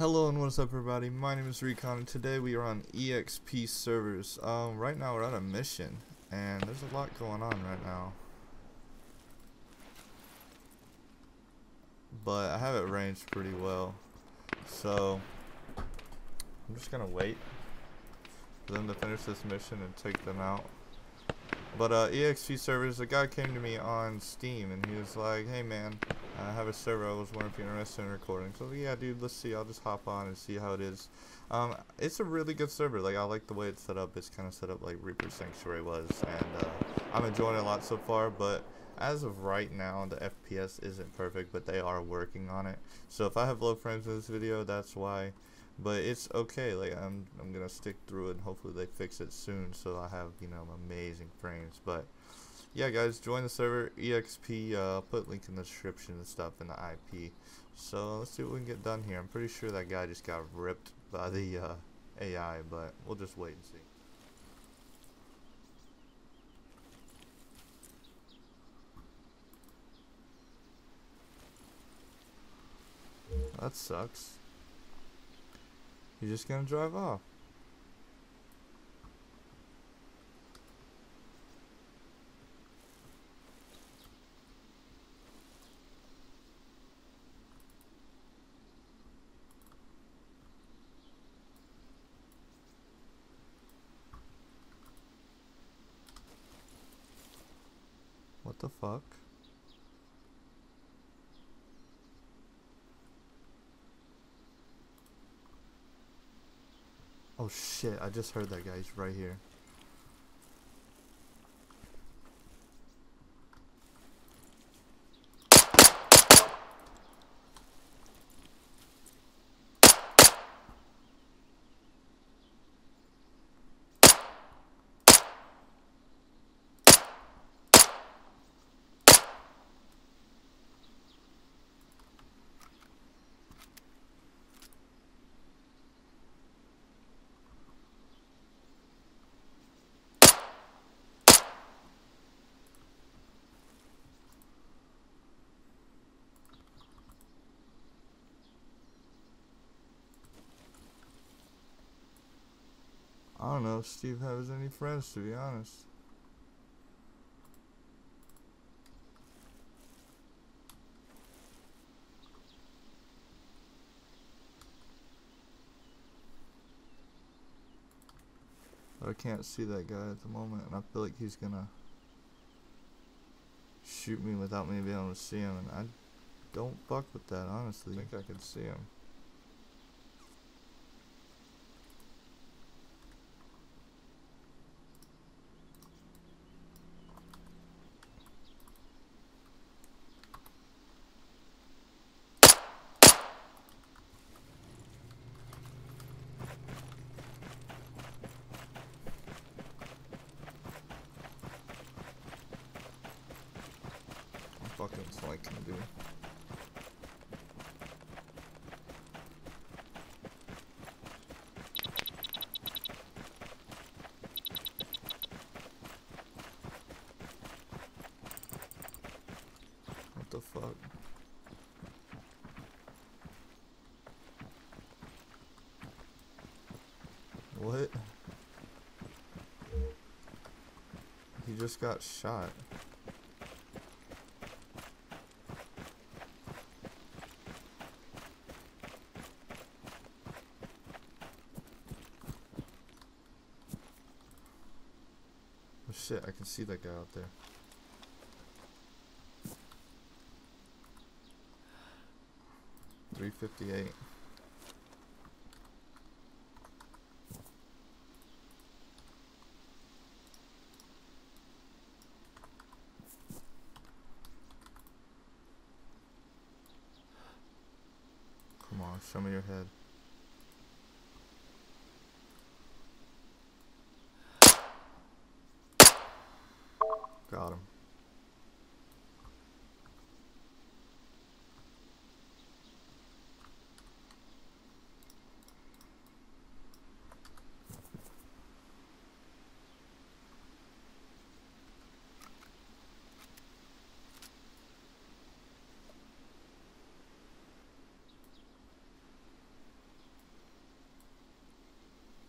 Hello and what's up everybody, my name is Recon and today we are on EXP servers. Right now we're on a mission and there's a lot going on right now. But I have it ranged pretty well. So I'm just gonna wait for them to finish this mission and take them out. But EXP servers, a guy came to me on Steam and he was like, hey man, I have a server, I was wondering if you're interested in recording. So yeah dude, let's see, I'll just hop on and see how it is. It's a really good server, like I like the way it's set up. It's kind of set up like Reaper Sanctuary was, and I'm enjoying it a lot so far, but as of right now the FPS isn't perfect, but they are working on it. So if I have low frames in this video, that's why, but it's okay. Like I'm gonna stick through it and hopefully they fix it soon so I have, you know, amazing frames. But yeah guys, join the server EXP, put link in the description and stuff and the IP. So let's see what we can get done here. I'm pretty sure that guy just got ripped by the AI, but we'll just wait and see. That sucks. You're just gonna drive off. What the fuck? Oh shit, I just heard that guy, he's right here. I don't know if Steve has any friends, to be honest. But I can't see that guy at the moment, and I feel like he's gonna shoot me without me being able to see him, and I don't fuck with that, honestly. I think I can see him. Fucking like can do. What the fuck? What? He just got shot. Oh shit, I can see that guy out there. $358. Come on, show me your head. Got him.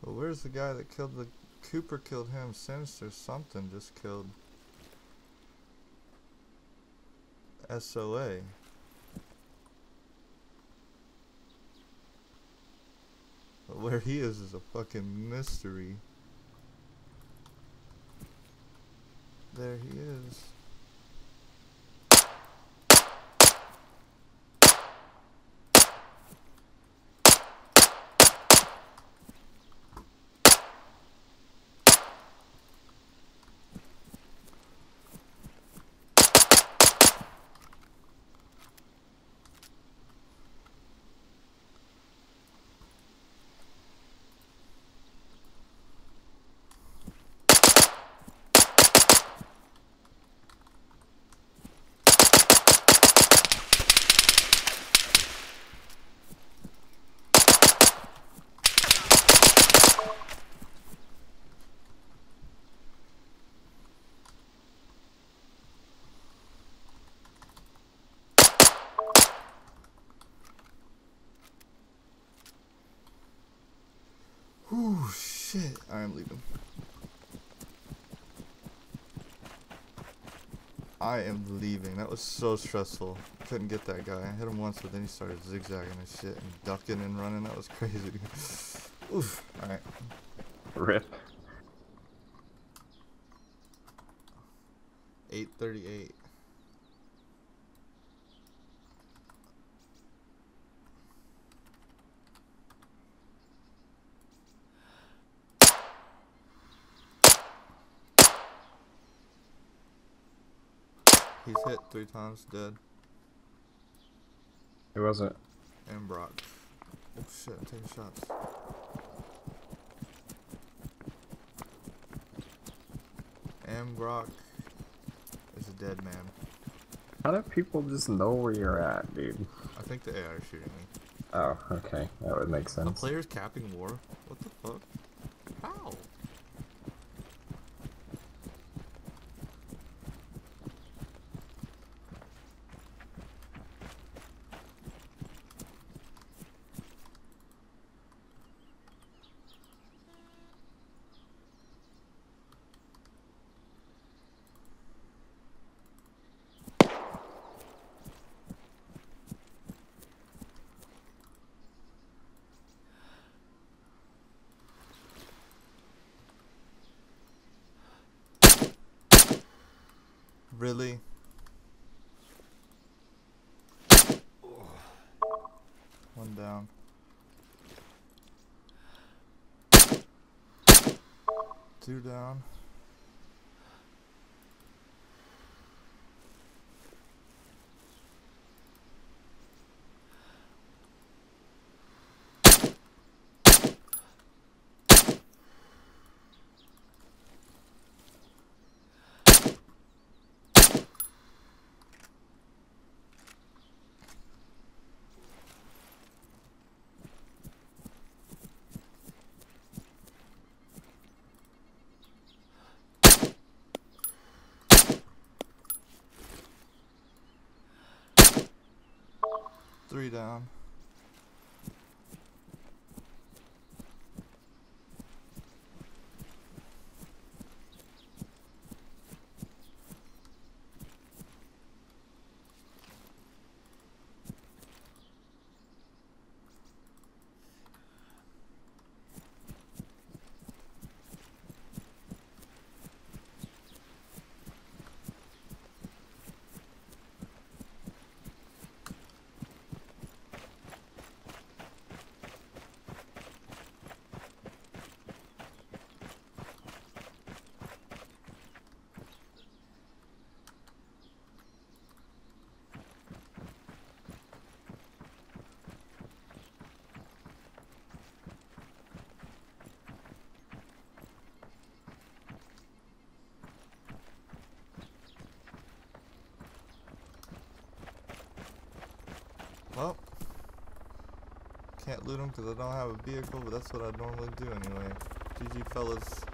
Well, where's the guy that killed the... Cooper killed him, Sinister something just killed SOA. But where he is a fucking mystery. There he is. Oh shit, I'm leaving. I am leaving. That was so stressful. Couldn't get that guy. I hit him once, but then he started zigzagging and shit and ducking and running. That was crazy. Oof. Alright. RIP. 8:38. He's hit 3 times, dead. Who was it? Ambroc. Oh shit, I'm taking shots. Ambroc is a dead man. How do people just know where you're at, dude? I think the AI is shooting me. Oh, okay. That would make sense. The player's capping war? What the fuck? How? Really? One down. Two down. Three down. Well, can't loot them because I don't have a vehicle, but that's what I normally do anyway. GG fellas.